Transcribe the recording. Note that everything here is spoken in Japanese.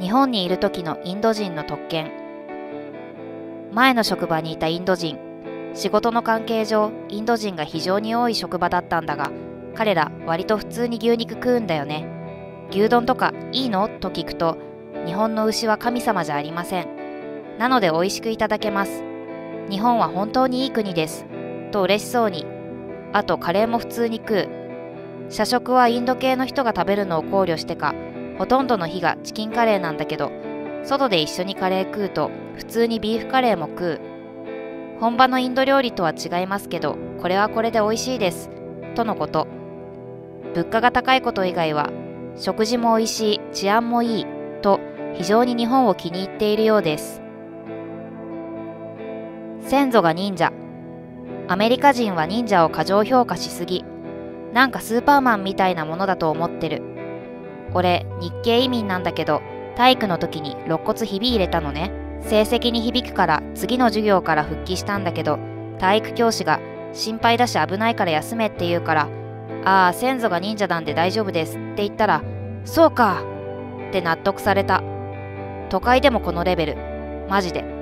日本にいる時のインド人の特権。前の職場にいたインド人、仕事の関係上インド人が非常に多い職場だったんだが、彼ら割と普通に牛肉食うんだよね。牛丼とかいいの？と聞くと、日本の牛は神様じゃありません。なので美味しくいただけます。日本は本当にいい国です。と嬉しそうに。あとカレーも普通に食う。社食はインド系の人が食べるのを考慮してか、ほとんどの日がチキンカレーなんだけど、外で一緒にカレー食うと普通にビーフカレーも食う。本場のインド料理とは違いますけど、これはこれで美味しいです。とのこと。物価が高いこと以外は、食事も美味しい、治安もいい、と非常に日本を気に入っているようです。先祖が忍者。アメリカ人は忍者を過剰評価しすぎ。なんかスーパーマンみたいなものだと思ってる。俺、日系移民なんだけど、体育の時に肋骨ひび入れたのね。成績に響くから次の授業から復帰したんだけど、体育教師が心配だし危ないから休めって言うから、ああ、先祖が忍者なんで大丈夫ですって言ったら、そうかって納得された。都会でもこのレベル。マジで。